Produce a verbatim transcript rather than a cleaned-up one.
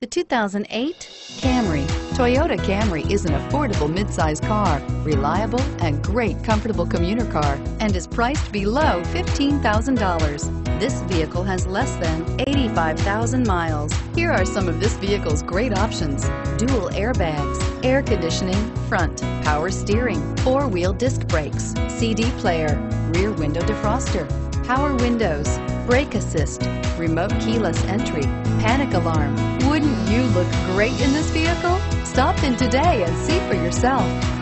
The two thousand eight Camry. Toyota Camry is an affordable midsize car, reliable and great comfortable commuter car, and is priced below fifteen thousand dollars. This vehicle has less than eighty-five thousand miles. Here are some of this vehicle's great options: dual airbags, air conditioning, front, power steering, four-wheel disc brakes, C D player, rear window defroster, power windows, brake assist, remote keyless entry, panic alarm. Wouldn't you look great in this vehicle? Stop in today and see for yourself.